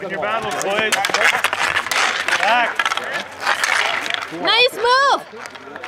Win your battles, boys. Back. Nice move.